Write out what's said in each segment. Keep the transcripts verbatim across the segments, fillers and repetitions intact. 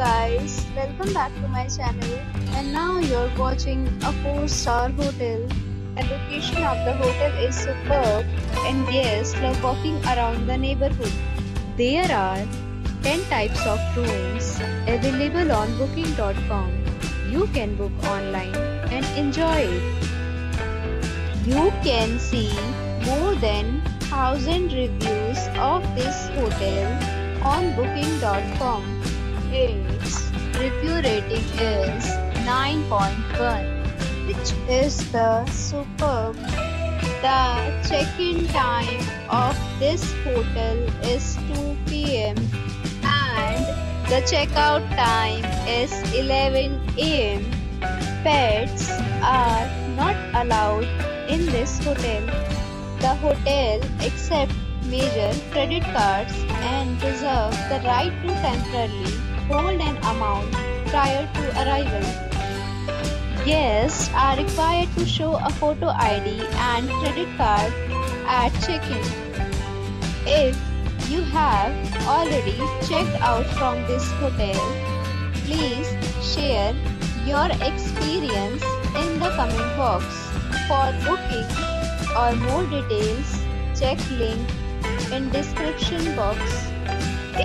guys, welcome back to my channel, and now you're watching a four star hotel. The location of the hotel is superb and guests love walking around the neighborhood. There are ten types of rooms available on booking dot com. You can book online and enjoy it. You can see more than one thousand reviews of this hotel on booking dot com. Its review rating is nine point one, which is the superb. The check-in time of this hotel is two p m and the checkout time is eleven a m Pets are not allowed in this hotel. The hotel accepts major credit cards and reserve the right to temporarily hold an amount prior to arrival. Guests are required to show a photo I D and credit card at check-in. If you have already checked out from this hotel, please share your experience in the comment box. For booking or more details, check link in description box.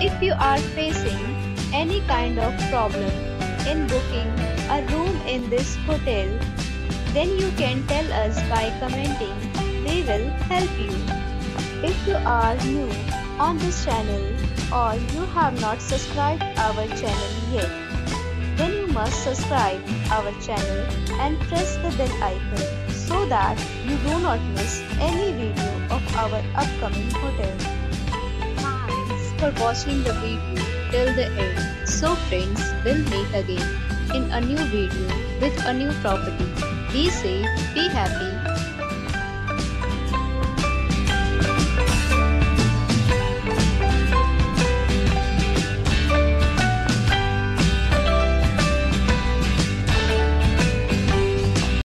If you are facing any kind of problem in booking a room in this hotel, then you can tell us by commenting. We will help you. If you are new on this channel or you have not subscribed our channel yet, then you must subscribe our channel and press the bell icon so that you do not miss any video of our upcoming hotel. Thanks for watching the video till the end. So friends, we'll meet again in a new video with a new property. Be safe, be happy.